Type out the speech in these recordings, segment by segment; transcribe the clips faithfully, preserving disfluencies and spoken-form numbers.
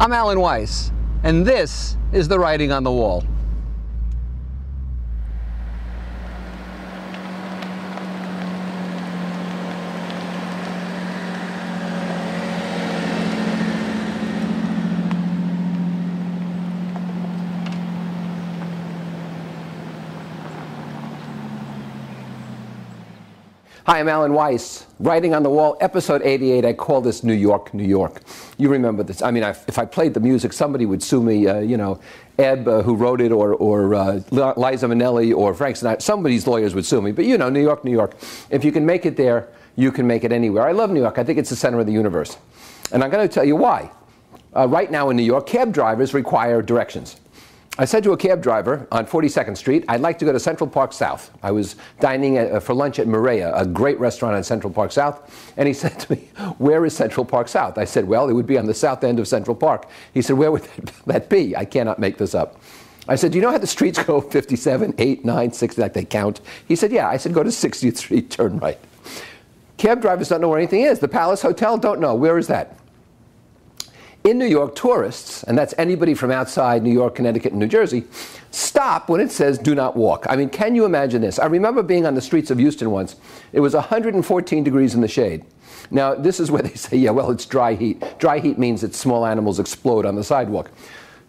I'm Alan Weiss, and this is The Writing on the Wall. Hi, I'm Alan Weiss. Writing on the Wall, episode eighty-eight. I call this New York, New York. You remember this. I mean, I, if I played the music, somebody would sue me, uh, you know, Ebb, uh, who wrote it, or, or uh, Liza Minnelli, or Frank Sinatra. Somebody's lawyers would sue me. But, you know, New York, New York. If you can make it there, you can make it anywhere. I love New York. I think it's the center of the universe. And I'm going to tell you why. Uh, right now in New York, cab drivers require directions. I said to a cab driver on forty-second street, I'd like to go to Central Park South. I was dining at, uh, for lunch at Marea, a great restaurant on Central Park South, and he said to me, where is Central Park South? I said, well, it would be on the south end of Central Park. He said, where would that be? I cannot make this up. I said, do you know how the streets go, fifty-seven, eight, nine, sixty, like they count? He said, yeah. I said, go to sixtieth street, turn right. Cab drivers don't know where anything is. The Palace Hotel, don't know. Where is that? In New York, tourists, and that's anybody from outside New York, Connecticut, and New Jersey, stop when it says do not walk. I mean, can you imagine this? I remember being on the streets of Houston once. It was one hundred fourteen degrees in the shade. Now, this is where they say, yeah, well, it's dry heat. Dry heat means that small animals explode on the sidewalk. one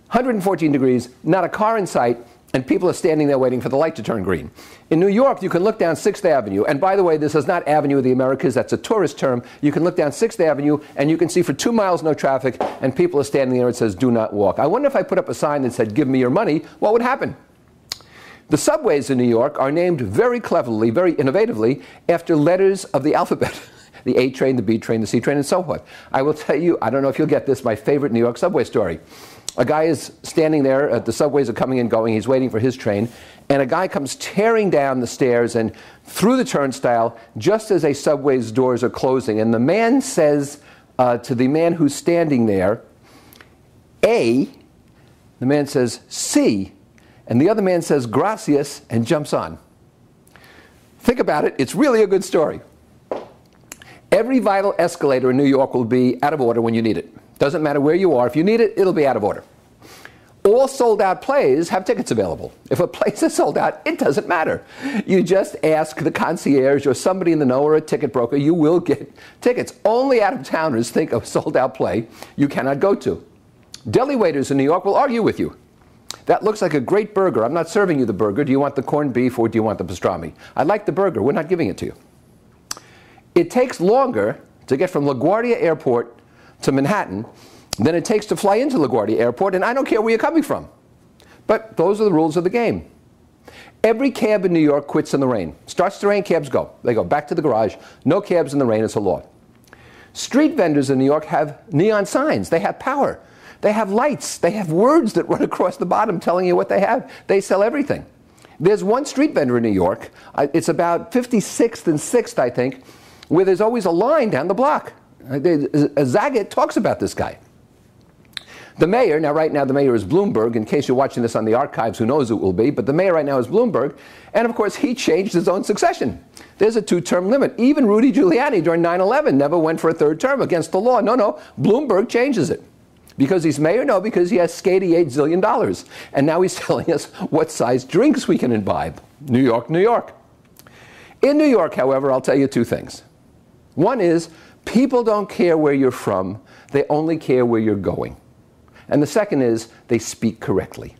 hundred fourteen degrees, not a car in sight, and people are standing there waiting for the light to turn green. In New York, you can look down sixth avenue. And by the way, this is not Avenue of the Americas. That's a tourist term. You can look down sixth avenue, and you can see for two miles no traffic, and people are standing there. It says, do not walk. I wonder if I put up a sign that said, give me your money, what would happen? The subways in New York are named very cleverly, very innovatively, after letters of the alphabet. The A train, the B train, the C train, and so forth. I will tell you, I don't know if you'll get this, my favorite New York subway story. A guy is standing there, uh, the subways are coming and going, he's waiting for his train, and a guy comes tearing down the stairs and through the turnstile just as a subway's doors are closing. And the man says uh, to the man who's standing there, A, the man says C, and the other man says gracias and jumps on. Think about it, it's really a good story. Every vital escalator in New York will be out of order when you need it. Doesn't matter where you are. If you need it, it'll be out of order. All sold-out plays have tickets available. If a place is sold out, it doesn't matter. You just ask the concierge or somebody in the know or a ticket broker. You will get tickets. Only out-of-towners think of a sold-out play you cannot go to. Deli waiters in New York will argue with you. That looks like a great burger. I'm not serving you the burger. Do you want the corned beef or do you want the pastrami? I like the burger. We're not giving it to you. It takes longer to get from LaGuardia Airport to Manhattan than it takes to fly into LaGuardia Airport, and I don't care where you're coming from. But those are the rules of the game. Every cab in New York quits in the rain. Starts to rain, cabs go. They go back to the garage. No cabs in the rain, it's a law. Street vendors in New York have neon signs. They have power. They have lights. They have words that run across the bottom telling you what they have. They sell everything. There's one street vendor in New York. It's about fifty-sixth and sixth, I think, where there's always a line down the block. Zagat talks about this guy. The mayor, now right now the mayor is Bloomberg, in case you're watching this on the archives, who knows who it will be, but the mayor right now is Bloomberg, and of course he changed his own succession. There's a two-term limit. Even Rudy Giuliani during nine eleven never went for a third term against the law. No, no, Bloomberg changes it. Because he's mayor? No, because he has eighty-eight zillion dollars. And now he's telling us what size drinks we can imbibe. New York, New York. In New York, however, I'll tell you two things. One is, people don't care where you're from, they only care where you're going. And the second is, they speak correctly.